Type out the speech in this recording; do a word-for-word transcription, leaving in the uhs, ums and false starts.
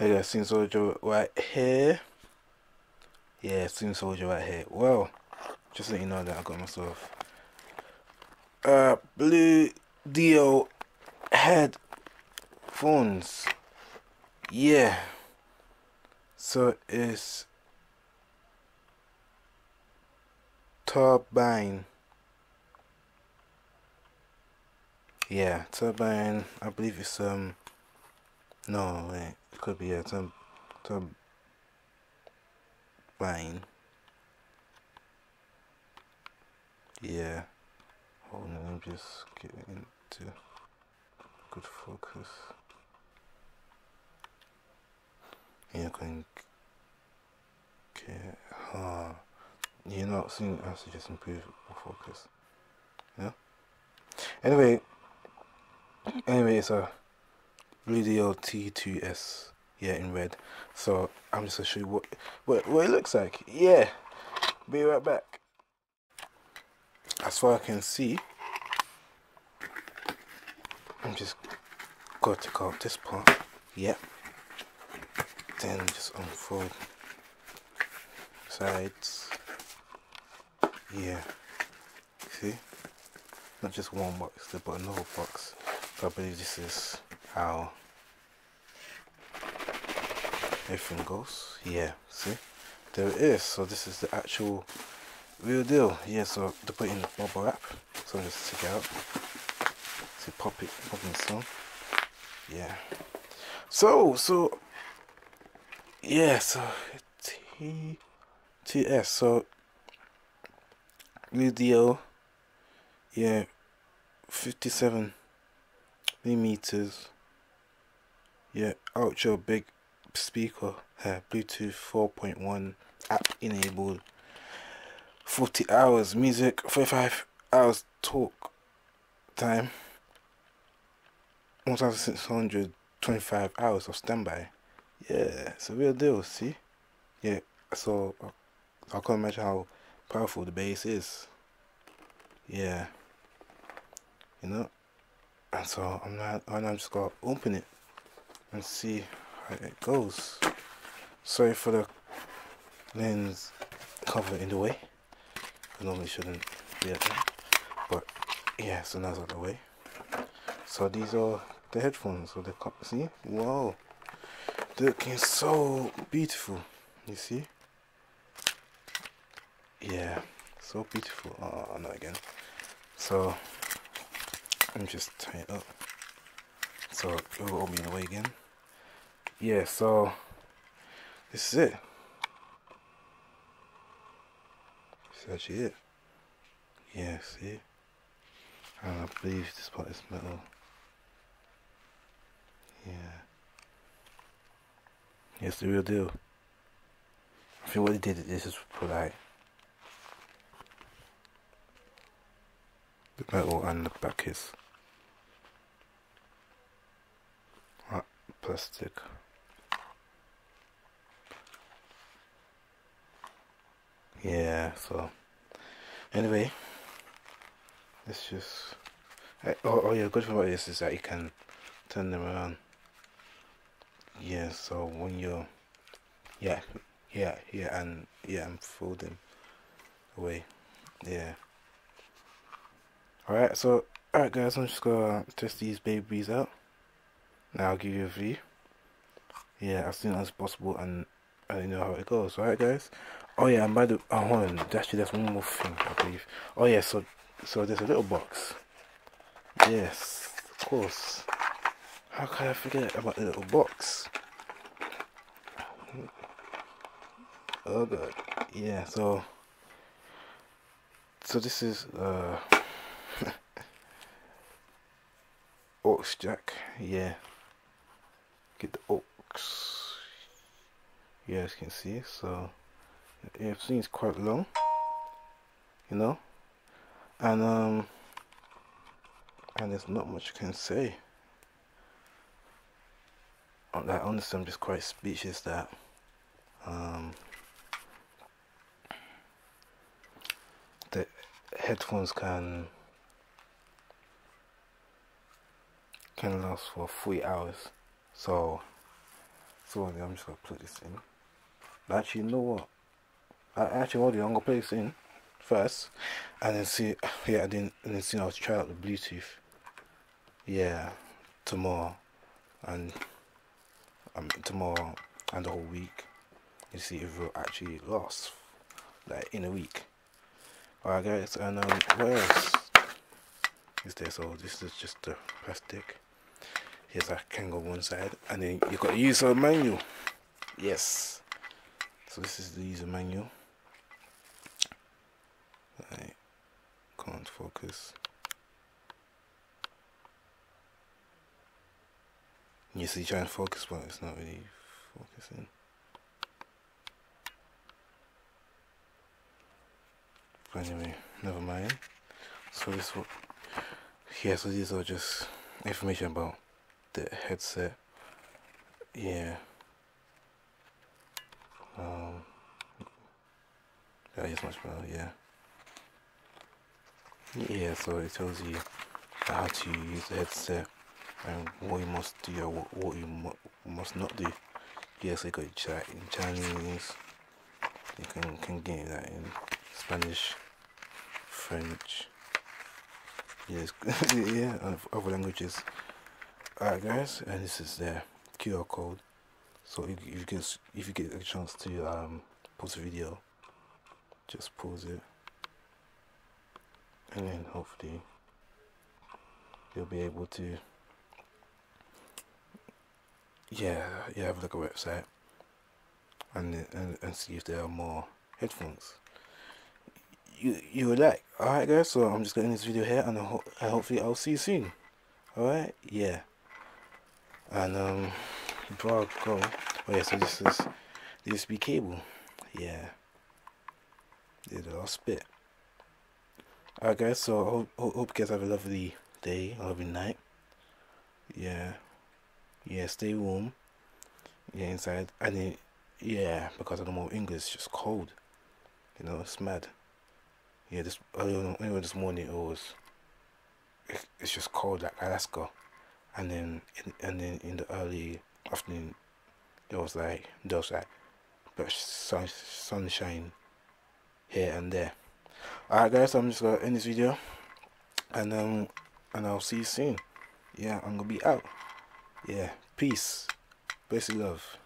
Hey guys, Slim Souljah right here. Yeah, Slim Souljah right here. Well, just let you know that I got myself uh Bluedio headphones. Yeah. So it's Turbine. Yeah, Turbine. I believe it's um no wait. Could be a turb turbine. Yeah. Hold on, let me just get into good focus. Yeah, going get huh. You're not seeing I suggest improve focus. Yeah. Anyway anyway it's a Bluedio T two S, yeah, in red. So I'm just gonna show you what, what what it looks like. Yeah, be right back. As far as I can see, I'm just gonna take out this part. Yeah. Then just unfold sides. Yeah. See, not just one box, but another box. So I believe this is how everything goes. Yeah, see, there it is. So this is the actual real deal. Yeah, so to put in the bubble wrap, so I'm just take it out, so pop it, pop in some. Yeah, so so yeah, so T two S, so new deal. Yeah, fifty-seven millimeters. Yeah, ultra big speaker, uh, Bluetooth four point one, app enabled, forty hours music, forty-five hours talk time, one thousand six hundred twenty-five hours of standby. Yeah, it's a real deal, see? Yeah, so I, I can't imagine how powerful the bass is. Yeah, you know? And so I'm not, and I'm just gonna open it and see how it goes. Sorry for the lens cover in the way. I normally shouldn't be at that, but yeah, so now it's out of the way. So these are the headphones. So they come, see, wow, they're looking so beautiful. You see? Yeah, so beautiful. Oh, not again. So I'm just tying it up, so it will open the way again. Yeah, so this is it. This is actually it. Yeah, see, and I believe this part is metal. Yeah, it's the real deal. I think what they did, this is polite. The metal and the back is uh, plastic. Yeah, so anyway, it's just I, oh, oh yeah, good thing about this is that you can turn them around. Yeah, so when you're yeah yeah yeah and yeah and fold them away. Yeah. Alright, so, alright guys, I'm just gonna test these babies out. Now I'll give you a view. Yeah, as soon as possible, and I don't know how it goes. Alright guys? Oh yeah, and by the, oh hold on, actually there's one more thing, I believe. Oh yeah, so, so there's a little box. Yes, of course. How can I forget about the little box? Oh god. Yeah, so, so this is, uh, aux jack, yeah. Get the aux. Yeah, as you can see, so everything is quite long, you know. And um, and there's not much you can say. Like honestly, I'm just quite speechless that um the headphones can. can last for three hours. So So I'm just going to play this in. Actually, you know what? I actually hold it, I'm going to play this in first. And then see, yeah, and then, and then see, I'll try out the Bluetooth. Yeah, tomorrow. And um, tomorrow and the whole week. You see if it actually lasts. Like, in a week. Alright guys, and um, what else is there? So this is just the plastic. Here's a Kango one side, and then you've got the user manual. Yes. So this is the user manual. I can't focus. You see, trying to focus, but it's not really focusing. But anyway, never mind. So this one, yeah. So these are just information about the headset. Yeah. Um. That is much better. Yeah. Yeah. So it tells you how to use the headset and what you must do or what you mu must not do. Yeah. So you got chat in Chinese. You can can get that in Spanish, French. Yes. Yeah. And other languages. Alright guys, and this is the Q R code. So if, if you get if you get a chance to um pause the video, just pause it, and then hopefully you'll be able to yeah yeah have a look at the website and and and see if there are more headphones you you would like. Alright guys, so I'm just getting this video here, and I ho and hopefully I'll see you soon. Alright, yeah. And um before I go, oh yeah, so this is the U S B cable. Yeah, did a last bit. Alright guys, so I hope, hope, hope you guys have a lovely day, a lovely night. Yeah, yeah, stay warm. Yeah, inside, and then yeah, because I don't know English, it's just cold. You know, it's mad. Yeah, this I don't know this morning it was. It, it's just cold like Alaska. And then, in, and then in the early afternoon, there was like there was like, but sun, sunshine here and there. Alright guys, I'm just gonna end this video, and um, and I'll see you soon. Yeah, I'm gonna be out. Yeah, peace, blessed love.